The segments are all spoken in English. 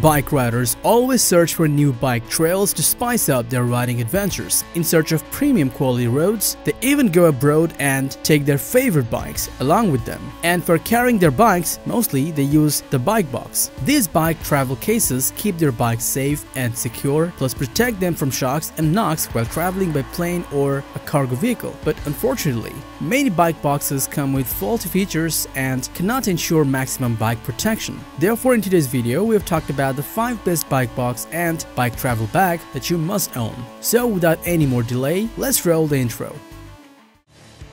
Bike riders always search for new bike trails to spice up their riding adventures. In search of premium quality roads, they even go abroad and take their favorite bikes along with them. And for carrying their bikes, mostly they use the bike box. These bike travel cases keep their bikes safe and secure, plus protect them from shocks and knocks while traveling by plane or a cargo vehicle. But unfortunately, many bike boxes come with faulty features and cannot ensure maximum bike protection. Therefore, in today's video, we have talked about the 5 best bike box and bike travel bag that you must own. So without any more delay, let's roll the intro.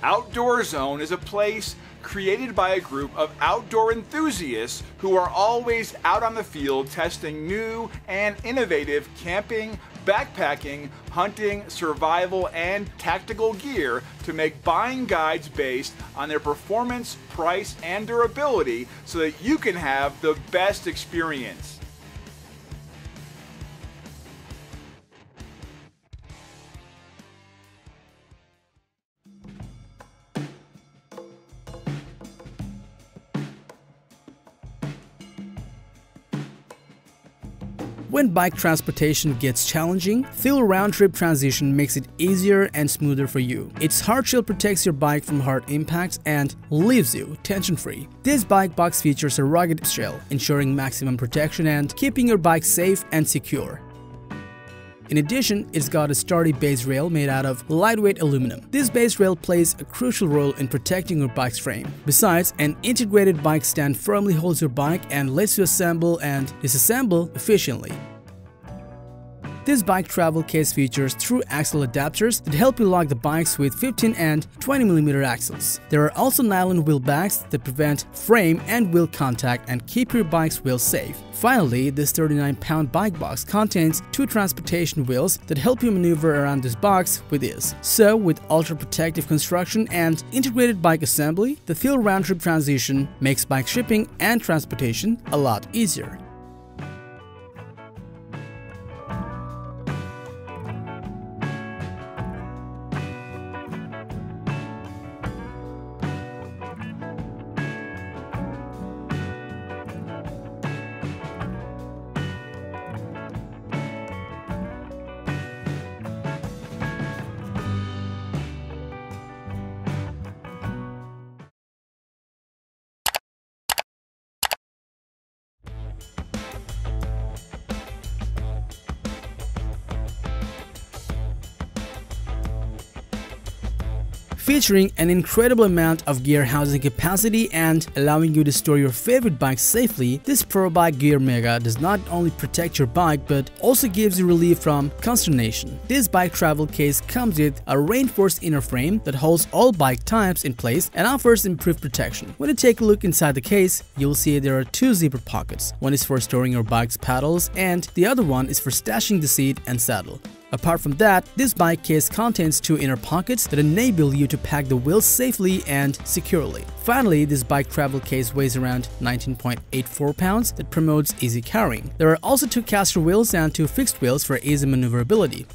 Outdoor Zone is a place created by a group of outdoor enthusiasts who are always out on the field testing new and innovative camping, backpacking, hunting, survival, and tactical gear to make buying guides based on their performance, price, and durability so that you can have the best experience. When bike transportation gets challenging, Thule Round Trip Transition makes it easier and smoother for you. Its hard shell protects your bike from hard impacts and leaves you tension-free. This bike box features a rugged shell, ensuring maximum protection and keeping your bike safe and secure. In addition, it's got a sturdy base rail made out of lightweight aluminum. This base rail plays a crucial role in protecting your bike's frame. Besides, an integrated bike stand firmly holds your bike and lets you assemble and disassemble efficiently. This bike travel case features thru-axle adapters that help you lock the bikes with 15 and 20mm axles. There are also nylon wheel backs that prevent frame and wheel contact and keep your bike's wheels safe. Finally, this 39-pound bike box contains 2 transportation wheels that help you maneuver around this box with ease. So, with ultra-protective construction and integrated bike assembly, the Thule Round Trip Transition makes bike shipping and transportation a lot easier. Featuring an incredible amount of gear housing capacity and allowing you to store your favorite bike safely, this Pro Bike Gear Mega does not only protect your bike but also gives you relief from consternation. This bike travel case comes with a reinforced inner frame that holds all bike types in place and offers improved protection. When you take a look inside the case, you'll see there are 2 zipper pockets. One is for storing your bike's pedals and the other one is for stashing the seat and saddle. Apart from that, this bike case contains 2 inner pockets that enable you to pack the wheels safely and securely. Finally, this bike travel case weighs around 19.84 pounds that promotes easy carrying. There are also 2 caster wheels and 2 fixed wheels for easy maneuverability.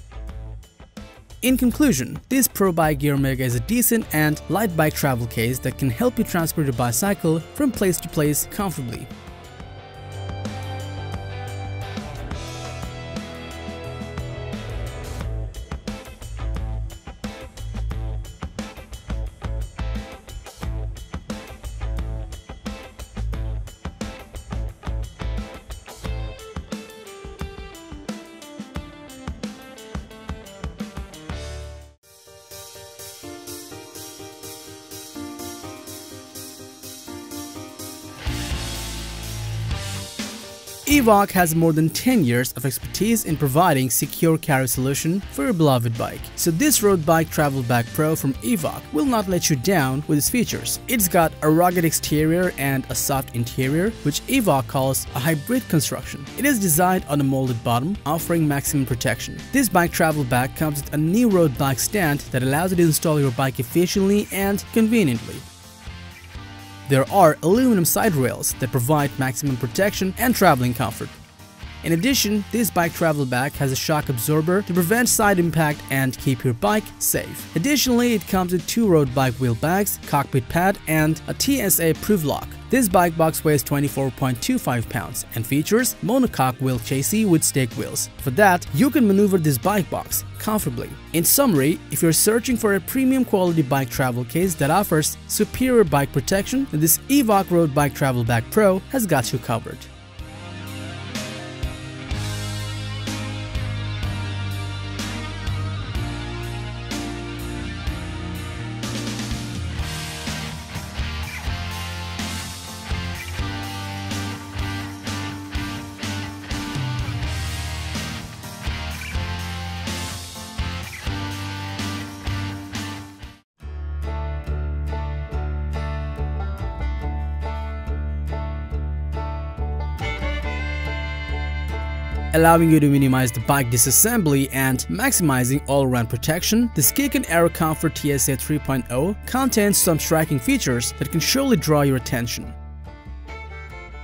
In conclusion, this Pro Bike Gear Mega is a decent and light bike travel case that can help you transport your bicycle from place to place comfortably. EVOC has more than 10 years of expertise in providing secure carry solution for your beloved bike. So this Road Bike Travel Bag Pro from EVOC will not let you down with its features. It's got a rugged exterior and a soft interior, which EVOC calls a hybrid construction. It is designed on a molded bottom, offering maximum protection. This bike travel bag comes with a new road bike stand that allows you to install your bike efficiently and conveniently. There are aluminum side rails that provide maximum protection and traveling comfort. In addition, this bike travel bag has a shock absorber to prevent side impact and keep your bike safe. Additionally, it comes with 2 road bike wheel bags, cockpit pad, and a TSA-proof lock. This bike box weighs 24.25 pounds and features monocoque wheel chassis with stake wheels. For that, you can maneuver this bike box comfortably. In summary, if you're searching for a premium quality bike travel case that offers superior bike protection, then this EVOC Road Bike Travel Bag Pro has got you covered. Allowing you to minimize the bike disassembly and maximizing all-around protection, the Scicon Aerocomfort TSA 3.0 contains some striking features that can surely draw your attention.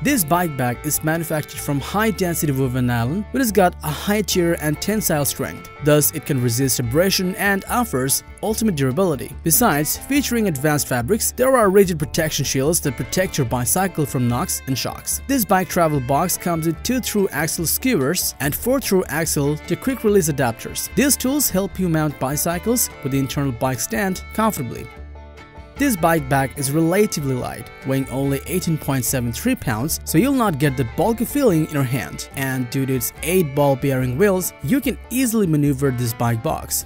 This bike bag is manufactured from high-density woven nylon, but it's got a high tear and tensile strength. Thus, it can resist abrasion and offers ultimate durability. Besides featuring advanced fabrics, there are rigid protection shields that protect your bicycle from knocks and shocks. This bike travel box comes with 2 through-axle skewers and 4 through-axle to quick-release adapters. These tools help you mount bicycles with the internal bike stand comfortably. This bike bag is relatively light, weighing only 18.73 pounds, so you'll not get that bulky feeling in your hand. And due to its 8 ball bearing wheels, you can easily maneuver this bike box.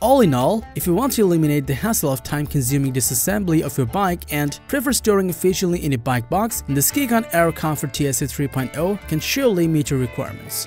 All in all, if you want to eliminate the hassle of time-consuming disassembly of your bike and prefer storing efficiently in a bike box, the Scicon Aerocomfort TSA 3.0 can surely meet your requirements.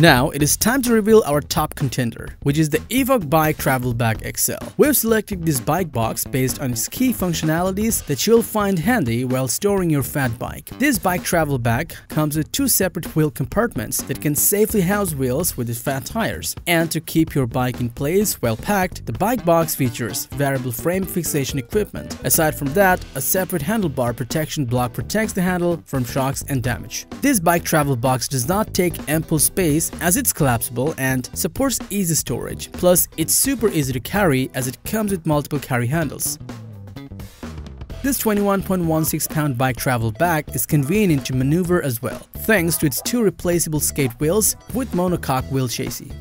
Now it is time to reveal our top contender, which is the Evoc Bike Travel Bag XL. We've selected this bike box based on its key functionalities that you'll find handy while storing your fat bike. This bike travel bag comes with 2 separate wheel compartments that can safely house wheels with its fat tires. And to keep your bike in place well packed, the bike box features variable frame fixation equipment. Aside from that, a separate handlebar protection block protects the handle from shocks and damage. This bike travel box does not take ample space as it's collapsible and supports easy storage. Plus, it's super easy to carry as it comes with multiple carry handles. This 21.16 pound bike travel bag is convenient to maneuver as well, thanks to its 2 replaceable skate wheels with monocoque wheel chassis.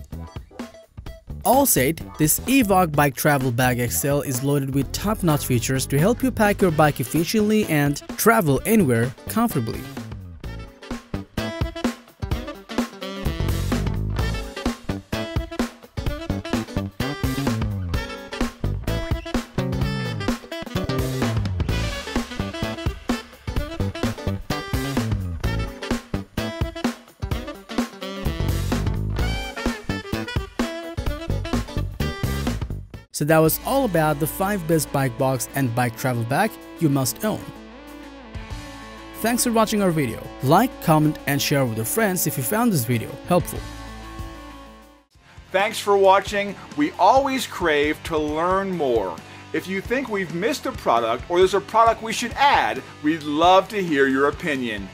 All said, this EVOC Bike Travel Bag XL is loaded with top-notch features to help you pack your bike efficiently and travel anywhere comfortably. So that was all about the 5 best bike box and bike travel bag you must own. Thanks for watching our video. Like, comment and share with your friends if you found this video helpful. Thanks for watching. We always crave to learn more. If you think we've missed a product or there's a product we should add, we'd love to hear your opinion.